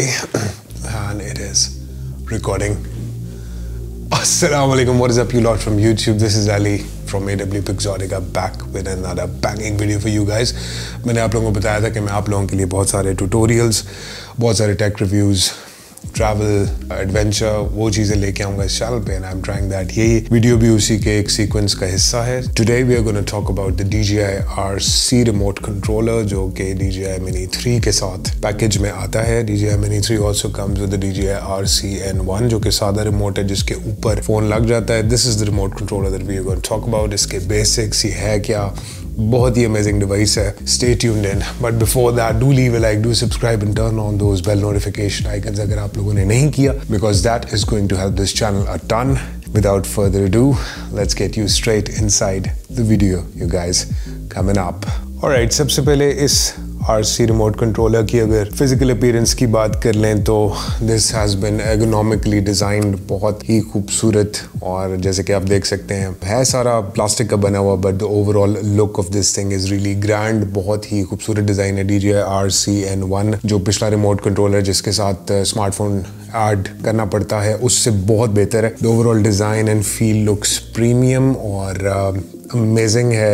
today and it is recording. Assalamu alaikum, what is up you lot from YouTube? This is Ellie from AW Pixotica back with another banging video for you guys. मैंने आप लोगों को बताया था कि मैं आप लोगों के लिए बहुत सारे tutorials, बहुत सारे tech reviews, travel, adventure, वो चीजें लेके आऊँगा इस channel पे and I'm trying that. यही video भी उसी के एक sequence का हिस्सा है. Today we are going to talk about the DJI RC remote controller जो कि DJI Mini 3 के साथ package में आता है. DJI Mini 3 also comes with the DJI RC N1 जो कि सादा remote है जिसके ऊपर phone लग जाता है. This is the remote controller that we are going to talk about. इसके basics ये है क्या? बहुत ही amazing device है. Stay tuned in. But before that, do leave a like, do subscribe and turn on those bell notification icons अगर आप लोगों ने नहीं किया, because that is going to help this channel a ton. Without further ado, let's get you straight inside the video, you guys. Coming up. Alright, सबसे पहले इस RC remote controller की अगर physical appearance की बात कर लें तो this has been ergonomically designed, बहुत ही खूबसूरत और जैसे कि आप देख सकते हैं है सारा प्लास्टिक का बना हुआ but the overall look of this thing is really grand. बहुत ही खूबसूरत डिज़ाइन है DJI RC N1 जो पिछला remote controller जिसके साथ smartphone add करना पड़ता है उससे बहुत बेहतर है. The overall design and feel looks premium और amazing है.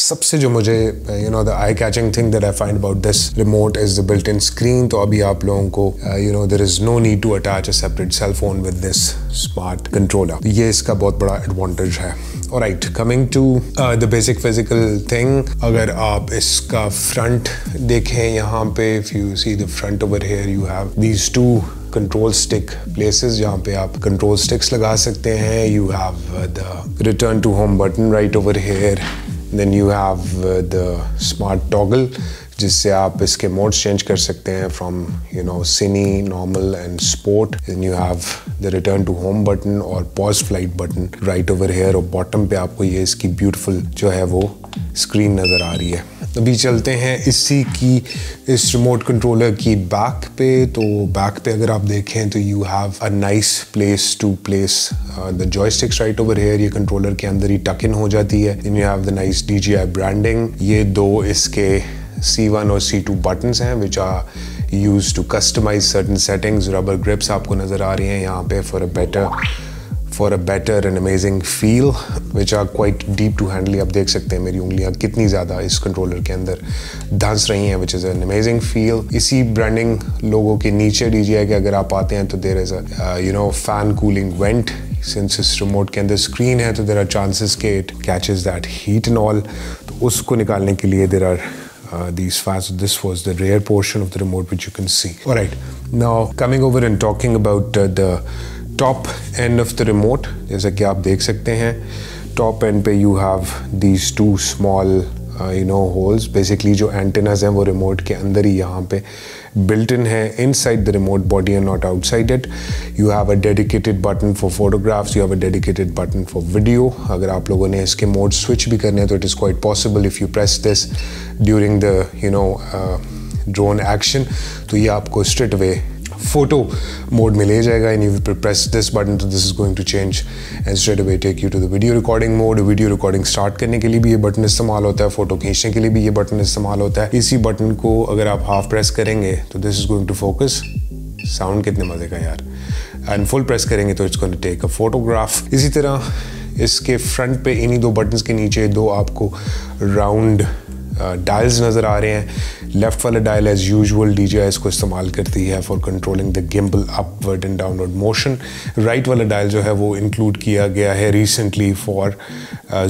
सबसे जो मुझे the eye catching thing that I find about this remote is the built in screen. तो अभी आप लोगों को there is no need to attach a separate cell phone with this smart controller. ये इसका बहुत बड़ा advantage है. Alright, coming to the basic physical thing. अगर आप इसका front देखें यहाँ पे, if you see the front over here, you have these two control stick places जहाँ पे आप control sticks लगा सकते हैं. You have the return to home button right over here. Then you have the smart toggle जिससे आप इसके modes change कर सकते हैं from cine, normal and sport. Then you have the return to home button और pause flight button right over here और bottom पे आपको ये इसकी beautiful जो है वो screen नजर आ रही है. अभी चलते हैं इस remote controller की back पे. तो back पे अगर आप देखें तो you have a nice place to place the joysticks right over here. ये controller के अंदर ही tuck in हो जाती है. Then you have the nice DJI branding. ये दो इसके C1 और C2 buttons हैं which are used to customize certain settings. Rubber grips आपको नजर आ रही हैं यहाँ पे for a better and amazing feel, which are quite deep to handle. आप देख सकते हैं मेरी उंगलियां कितनी ज़्यादा इस controller के अंदर डांस रही हैं, which is an amazing feel. इसी branding logo के नीचे DJI के अगर आप आते हैं तो there is a fan cooling vent. Since इस remote के अंदर screen है तो there are chances के it catches that heat and all. तो उसको निकालने के लिए there are these fans. This was the rear portion of the remote which you can see. Alright, now coming over and talking about the top end of the remote. जैसे कि आप देख सकते हैं top end पे you have these two small holes. Basically जो antennas हैं वो remote के अंदर ही यहाँ पे built in है, inside the remote body and not outside it. You have a dedicated button for photographs, you have a dedicated button for video. अगर आप लोगों ने इसके mode switch भी करने हैं तो it is quite possible if you press this during the drone action. तो ये आपको straight away photo mode में ले जाएगा and you will press this button so this is going to change and straight away take you to the video recording mode. Video recording start करने के लिए भी ये button इस्तेमाल होता है, photo खींचने के लिए भी ये button इस्तेमाल होता है. इसी button को अगर आप half press करेंगे तो this is going to focus. Sound कितने मजे का यार. And full press करेंगे तो it's going to take a photograph. इसी तरह इसके front पे इन्हीं दो buttons के नीचे दो आपको round dials नजर आ रहे हैं. Left वाला dial as usual DJI इसको इस्तेमाल करती है for controlling the gimbal upward and downward motion. Right वाला dial जो है वो include किया गया है recently for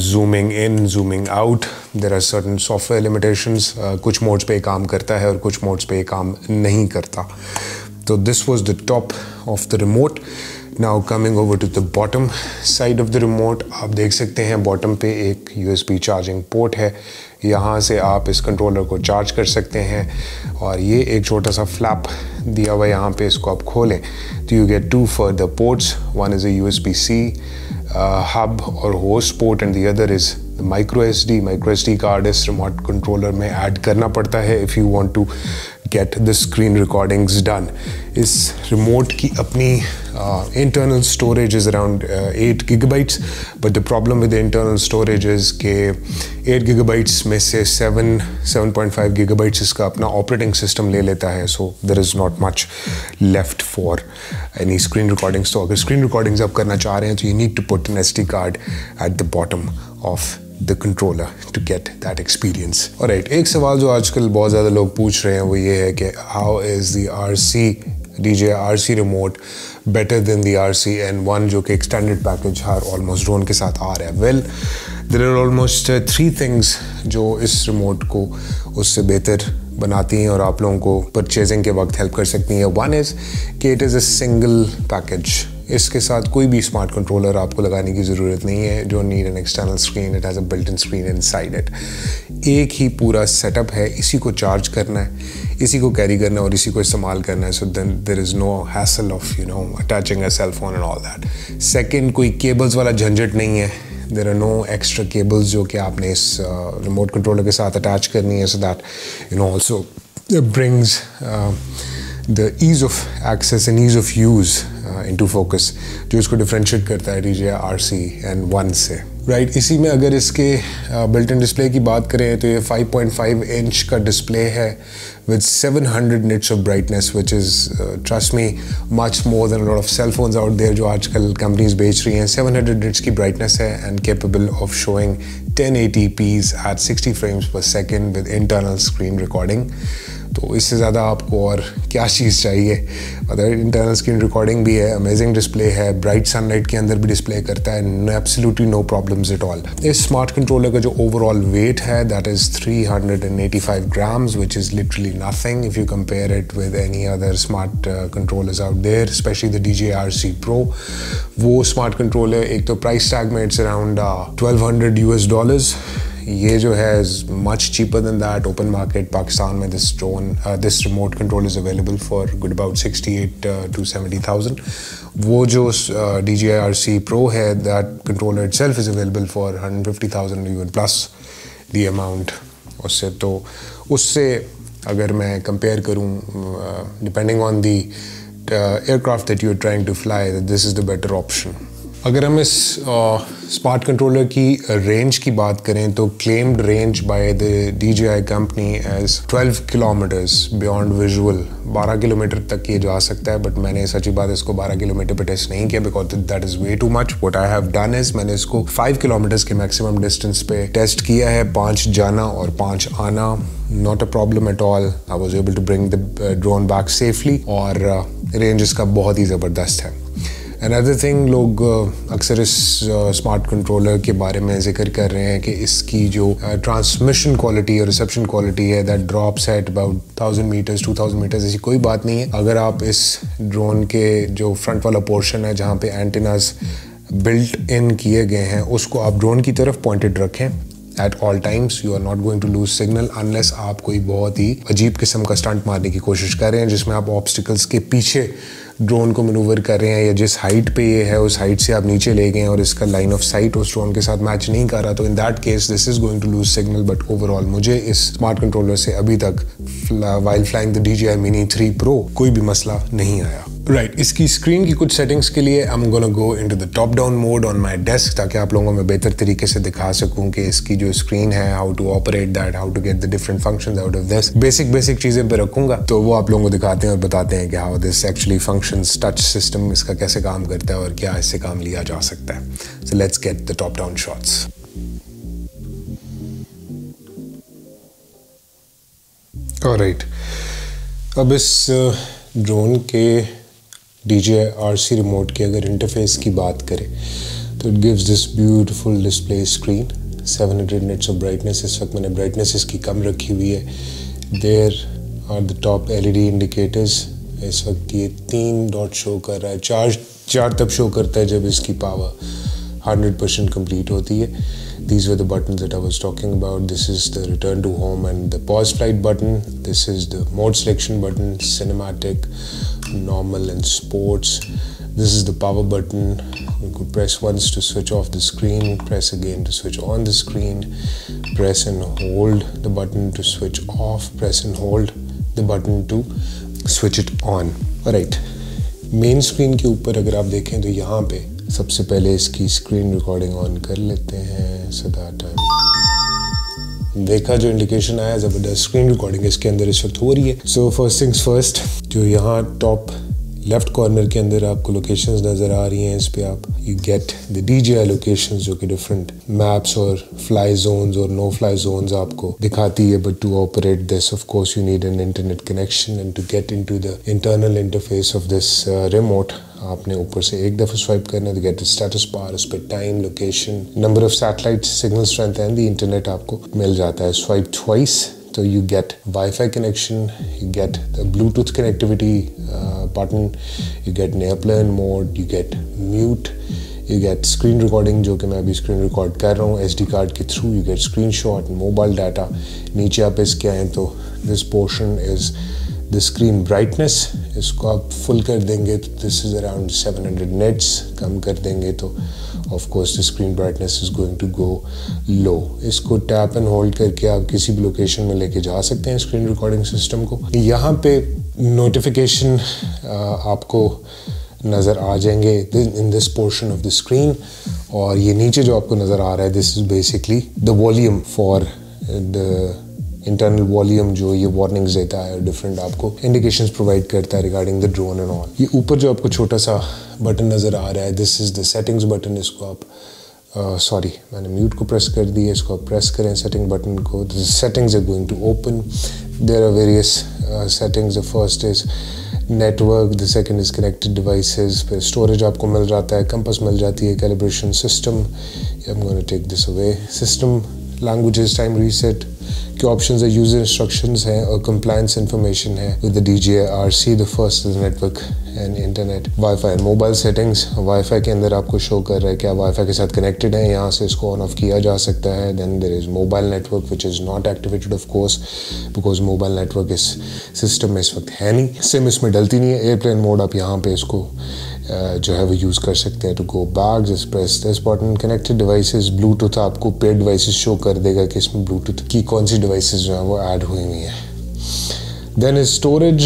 zooming in, zooming out. There are certain software limitations. कुछ modes पे काम करता है और कुछ modes पे काम नहीं करता. So this was the top of the remote. Now coming over to the bottom side of the remote, आप देख सकते हैं bottom पे एक USB charging port है. यहाँ से आप इस controller को charge कर सकते हैं और ये एक छोटा सा flap दिया हुआ है यहाँ पे, इसको आप खोलें तो you get two further ports. One is a USB-C hub or host port and the other is micro SD card is remote controller में add करना पड़ता है if you want to get the screen recordings done. इस remote की अपनी internal storage is around 8 GB, but the problem with the internal storage is के 8 GB में से 7.5 GB इसका अपना operating system ले लेता है, so there is not much left for any screen recordings. तो अगर screen recordings आप करना चाह रहे हैं तो you need to put an SD card at the bottom of the controller to get that experience. Alright, एक सवाल जो आजकल बहुत ज़्यादा लोग पूछ रहे हैं वो ये है कि how is the DJI RC remote better than the RC N1 जो कि extended package हर almost drone के साथ आ रहा है. Well, there are almost 3 things जो इस remote को उससे बेहतर बनाती हैं और आप लोगों को purchasing के वक्त help कर सकती हैं. One is कि it is a single package. इसके साथ कोई भी स्मार्ट कंट्रोलर आपको लगाने की ज़रूरत नहीं है. Don't need an external screen, it has a built in screen inside it. एक ही पूरा सेटअप है, इसी को चार्ज करना है, इसी को कैरी करना है और इसी को इस्तेमाल करना है. So then there is no hassle of attaching a cell phone and all that. Second, कोई केबल्स वाला झंझट नहीं है. There are no extra cables जो कि आपने इस रिमोट कंट्रोलर के साथ अटैच करनी है. So that also brings the ease of access and ease of use into focus जो इसको differentiate करता है DJI RC N1 से. Right, इसी में अगर इसके built-in display की बात करें तो ये 5.5 इंच का display है with 700 nits of brightness, which is trust me much more than a lot of cell phones out there जो आजकल companies बेच रही हैं. 700 nits की brightness है and capable of showing 1080p's at 60 frames per second with internal screen recording. तो इससे ज़्यादा आपको और क्या चीज़ चाहिए. अदर इंटरनल स्क्रीन रिकॉर्डिंग भी है, अमेजिंग डिस्प्ले है, ब्राइट सनलाइट के अंदर भी डिस्प्ले करता है, absolutely no problems at all. इस स्मार्ट कंट्रोलर का जो ओवरऑल वेट है that is 385 grams, which is literally nothing if you compare it with any other smart controllers out there, specially the DJI RC Pro. वो smart controller एक तो price tag में it's around $1200. ये जो है is much cheaper than that. Open market Pakistan में this remote control is available for good about 68,000 to 70,000. वो जो DJI RC Pro है that controller itself is available for 150,000 even plus the amount. उससे तो अगर मैं कंपेयर करूँ, depending on the aircraft that you are trying to fly, this is the better option. अगर हम इस स्मार्ट कंट्रोलर की रेंज की बात करें तो claimed range by the DJI company as 12 kilometres beyond visual, 12 kilometre तक ये जा सकता है. बट मैंने सच्ची बात इसको 12 किलोमीटर पर टेस्ट नहीं किया because that is way too much. What I have done is मैंने इसको 5 किलोमीटर्स के मैक्सिमम डिस्टेंस पे टेस्ट किया है, 5 जाना और 5 आना. Not a problem at all. I was able to bring the drone back safely और रेंज इसका बहुत ही ज़बरदस्त है. Another thing, लोग अक्सर इस स्मार्ट कंट्रोलर के बारे में जिक्र कर रहे हैं कि इसकी जो ट्रांसमिशन क्वालिटी और रिसेप्शन क्वालिटी है that drops at about 1000 metres 2000 metres. ऐसी कोई बात नहीं है. अगर आप इस ड्रोन के जो फ्रंट वाला पोर्शन है जहाँ पे एंटीनाज बिल्ट इन किए गए हैं उसको आप ड्रोन की तरफ पॉइंटेड रखें at all times. you are not going to lose signal unless आप कोई बहुत ही अजीब किस्म का स्टंट मारने की कोशिश कर रहे हैं जिसमें आप ऑब्स्टिकल्स के पीछे ड्रोन को मैनूवर कर रहे हैं या जिस हाइट पे ये है उस हाइट से आप नीचे ले गए हैं और इसका लाइन ऑफ साइट उस ड्रोन के साथ मैच नहीं कर रहा, तो in that case this is going to lose signal. But overall मुझे इस स्मार्ट कंट्रोलर से अभी तक while flying the DJI Mini 3 Pro कोई भी मसला नहीं आया. राइट, इसकी स्क्रीन की कुछ सेटिंग्स के लिए I am gonna go into the top down mode on my desk ताकि आप लोगों को मैं बेहतर तरीके से दिखा सकूं कि इसकी जो स्क्रीन है how to operate that, how to get the different functions out of this. Basic चीज़ें पे रखूंगा तो वो आप लोगों को दिखाते हैं और बताते हैं कि how this actually functions, touch system इसका कैसे काम करता है और क्या इससे काम लिया जा सकता है. So let's get the top down shots. Alright, अब इस ड्रोन के DJI RC रिमोट के अगर इंटरफेस की बात करें तो it gives this beautiful display screen, 700 nits of brightness. इस वक्त मैंने ब्राइटनेस इसकी कम रखी हुई है. There are the top LED indicators. इस वक्त ये 3 डॉट शो कर रहा है. 4 तब शो करता है जब इसकी पावर 100% कंप्लीट होती है. These were the buttons that I was talking about. This is the return to home and the pause flight button. This is the mode selection button, cinematic, normal and sports. This is the power button. You could press once to switch off the screen, press again to switch on the screen, press and hold the button to switch off, press and hold the button to switch it on. Alright, main screen के ऊपर अगर आप देखें तो यहाँ पे सबसे पहले इसकी screen recording on कर लेते हैं so that देखा जो इंडिकेशन आया जबरदस्त स्क्रीन रिकॉर्डिंग इसके अंदर इस वक्त हो रही है। सो फर्स्ट थिंग्स फर्स्ट, जो यहाँ टॉप लेफ्ट कॉर्नर के अंदर आपको लोकेशंस नजर आ रही हैं, इस पे आप you get the DJI locations जो कि डिफरेंट मैप्स और फ्लाई जोन्स और नो फ्लाई जोन्स आपको दिखाती है। But to operate this of course you need an internet connection and to get into the internal interface of this remote आपने ऊपर से एक दफा स्वाइप करना है, गेट स्टेटस बार, इस पे time, location, number of satellite, signal strength and the internet आपको मिल जाता है। स्वाइप ट्वाइस तो you get wifi connection, you get the Bluetooth connectivity button, you get ने airplane mode, you get mute, you get screen recording जो कि मैं अभी स्क्रीन रिकॉर्ड कर रहा हूँ SD कार्ड के through, you get screenshot, mobile data. नीचे आप इसके आएँ तो this portion is the screen brightness, इसको आप फुल कर देंगे तो दिस इज अराउंड 700 नेट्स, कम कर देंगे तो of course the screen brightness is going to go low. इसको टैप एंड होल्ड करके आप किसी भी लोकेशन में लेके जा सकते हैं स्क्रीन रिकॉर्डिंग सिस्टम को। यहाँ पे नोटिफिकेशन आपको नज़र आ जाएंगे in this portion of the screen, और ये नीचे जो आपको नज़र आ रहा है this is basically the volume for the internal volume जो ये वार्निंग्स देता है, डिफरेंट आपको इंडिकेशंस प्रोवाइड करता है regarding the drone and all. ये ऊपर जो आपको छोटा सा बटन नज़र आ रहा है this is the settings button, इसको आप सॉरी मैंने म्यूट को प्रेस कर दिया, इसको आप प्रेस करें सेटिंग बटन को, the settings are going to open. There are various settings, the first is network, the second is connected devices, फिर स्टोरेज आपको मिल जाता है, कंपस मिल जाती है, calibration system, I am going to take this away, system languages, time reset के options है, यूजर इंस्ट्रक्शंस हैं और कंप्लायंस इन्फॉर्मेशन है with the DJI RC। The first is network and internet, wifi and mobile settings. Wifi के अंदर आपको show कर रहा है क्या वाईफाई के साथ कनेक्टेड है, यहाँ से इसको ऑन ऑफ किया जा सकता है। Then there is mobile network which is not activated of course because mobile network इस सिस्टम में इस वक्त है नहीं, सिम इसमें डलती नहीं है। एयरप्लेन मोड आप यहाँ पे इसको जो है वो यूज़ कर सकते हैं to go back, just press this button. Connected devices, Bluetooth आपको पेड डिवाइसेस शो कर देगा कि इसमें ब्लूटूथ की कौन सी डिवाइसेस जो हैं वो ऐड हुई हुई हैं। देन स्टोरेज,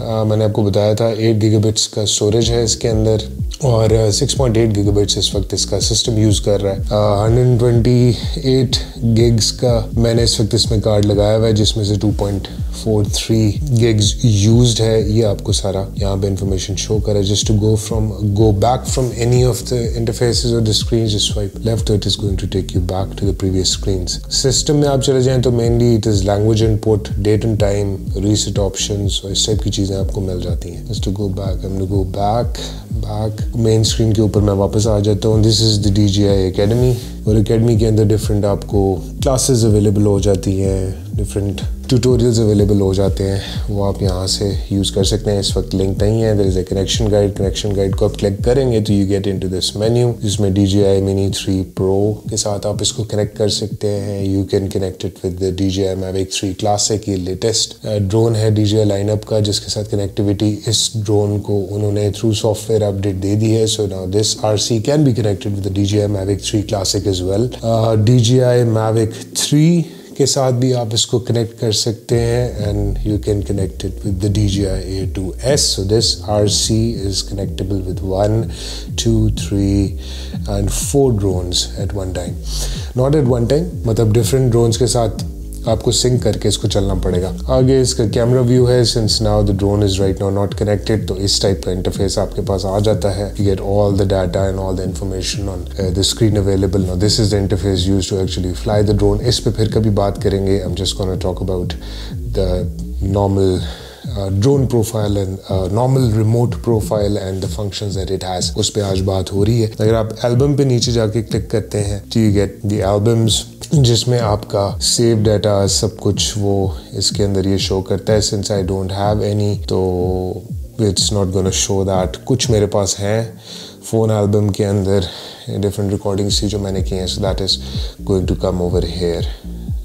मैंने आपको बताया था 8 गीगाबिट्स का स्टोरेज है इसके अंदर, और 6.8 गीगाबाइट्स इस वक्त इसका सिस्टम यूज़ कर रहा है। 128 गिग्स का मैंने इस वक्त इसमें कार्ड लगाया हुआ है जिसमें से 2.43 गिग्स यूज्ड है। ये आपको सारा यहाँ पे इंफॉर्मेशन शो कर रहा है। Just to go back from any of the interfaces और the screen, just swipe left, it is going to take you back to the previous screen. System में आप चले जाएँ तो mainly it is language input, date and time, reset option और इस type की चीज़ें आपको मिल जाती हैं। Just to go back, I am to go back main screen के ऊपर मैं वापस आ जाता हूँ। This is the DJI academy, और अकेडमी के अंदर डिफरेंट आपको क्लासेस अवेलेबल हो जाती हैं, डिफरेंट ट्यूटोरियल्स अवेलेबल हो जाते हैं, वो आप यहाँ से यूज़ कर सकते हैं। इस वक्त लिंक नहीं है। There is a connection guide, connection guide को आप क्लिक करेंगे तो you get into this menu जिसमें DJI Mini 3 Pro के साथ आप इसको कनेक्ट कर सकते हैं। You can connect it with the DJI Mavic 3 Classic, ये लेटेस्ट ड्रोन है DJI लाइनअप का जिसके साथ कनेक्टिविटी इस ड्रोन को उन्होंने थ्रू सॉफ्टवेयर अपडेट दे दी है। So now this RC can be connected with the DJI Mavic 3 Classic as well. DJI Mavic 3 के साथ भी आप इसको कनेक्ट कर सकते हैं and you can connect it with the DJI a2s। So this RC is connectable with 1, 2, 3 and 4 drones at one time, not at one time, मतलब different drones के साथ आपको सिंक करके इसको चलना पड़ेगा। आगे इसका कैमरा व्यू है, since now the drone is right now not connected, तो इस टाइप का इंटरफेस आपके पास आ जाता है। You get all the data and all the information on the screen available. Now this is the interface used to actually fly the drone, इस पे फिर कभी बात करेंगे। I am just gonna talk about the normal drone profile and normal remote profile and the functions that it has, उस पर आज बात हो रही है। अगर आप एल्बम पे नीचे जाके क्लिक करते हैं तो यू गेट द एल्बम्स जिसमें आपका सेव डाटा सब कुछ वो इसके अंदर ये शो करता है। Since I don't have any तो it's not gonna show that. कुछ मेरे पास हैं फ़ोन एल्बम के अंदर डिफरेंट रिकॉर्डिंग्स थी जो मैंने की हैं, so that is going to come over here,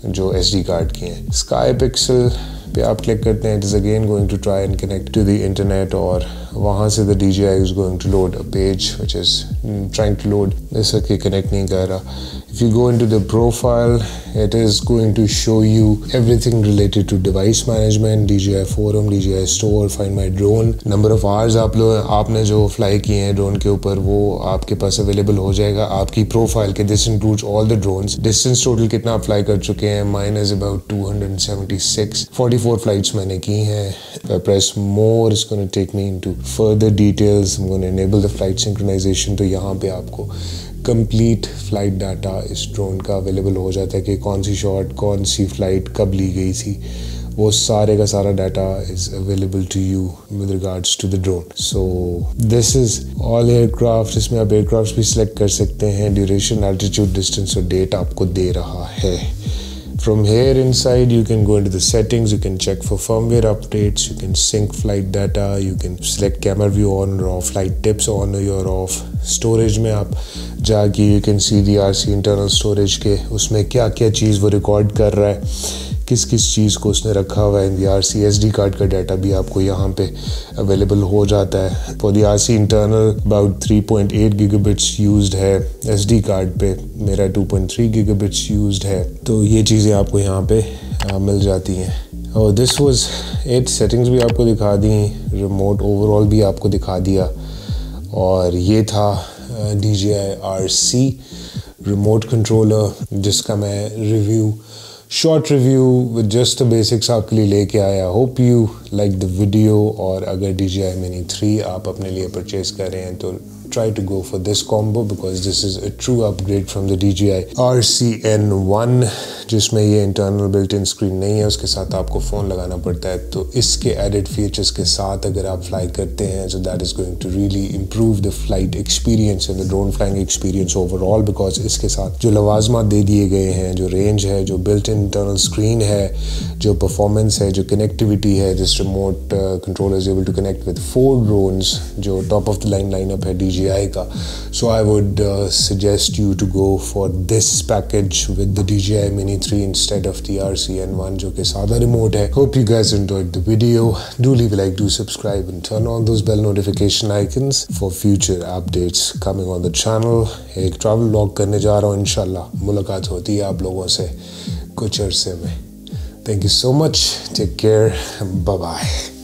जो SD कार्ड की हैं। स्काई पिक्सल पे आप क्लिक करते हैं, it is again going to try and connect to the internet और वहाँ से the DJI is going to load a page which is trying to load. जैसा कि कनेक्ट नहीं कर रहा. If you go into the profile, it is going to show you everything related to device management, DJI forum, DJI store, find my drone, number of hours आपने जो fly किए हैं drone के ऊपर वो आपके पास available हो जाएगा. आपकी profile के this includes all the drones. Distance total कितना आप fly कर चुके हैं? Mine is about 276. 44 flights मैंने की हैं. If I press more, it's going to take me into further details. I'm going to enable the flight synchronization. तो यहाँ पे आपको कंप्लीट फ्लाइट डाटा इस ड्रोन का अवेलेबल हो जाता है कि कौन सी शॉट, कौन सी फ्लाइट कब ली गई थी, वो सारे का सारा data is available to you with regards to the drone. So this is all aircraft. इसमें आप एयरक्राफ्ट भी सिलेक्ट कर सकते हैं. ड्यूरेशन, एल्टीट्यूड, डिस्टेंस और डेट आपको दे रहा है. From here inside you can go into the settings, you can check for firmware updates, you can sync flight data, you can select camera view on or off, flight tips on or off. Storage में आप जाके you can see the RC internal storage के उसमें क्या क्या चीज़ वो record कर रहा है, किस किस चीज़ को उसने रखा हुआ है. In the RC SD card का डाटा भी आपको यहाँ पे अवेलेबल हो जाता है. For the RC internal about 3.8 gigabits used है. SD कार्ड पे मेरा 2.3 गीगाबिट्स यूज्ड है. तो ये चीज़ें आपको यहाँ पे मिल जाती हैं. और दिस वाज इट. सेटिंग्स भी आपको दिखा दी, रिमोट ओवरऑल भी आपको दिखा दिया. और ये था DJI RC रिमोट कंट्रोलर जिसका मैं review, short review with just the basics आपके लिए लेके आया. Hope you like the video. और अगर DJI Mini 3 आप अपने लिए परचेज कर रहे हैं तो try to go for this combo because this is a true upgrade from the DJI RCN1 जिसमें ये internal built-in screen नहीं है, उसके साथ आपको फ़ोन लगाना पड़ता है. तो इसके added features के साथ अगर आप fly करते हैं so that is going to really improve the flight experience and the drone flying experience overall because इसके साथ जो लवाजमात दे दिए गए हैं, जो range है, जो built-in internal screen है, जो performance है, जो connectivity है, this remote controller is able to connect with 4 drones जो top of the line lineup है DJI का. So I would suggest you to go for this package with the DJI Mini 3 instead of the RCN1 जो कि सादा remote है. Hope you guys enjoyed the video. Do leave a like, do subscribe and turn on those bell notification icons for future updates coming on the channel. एक travel vlog करने जा रहा हूँ, इंशाल्लाह मुलाकात होती है आप लोगों से कुछ अरसे में. Thank you so much. Take care. Bye bye.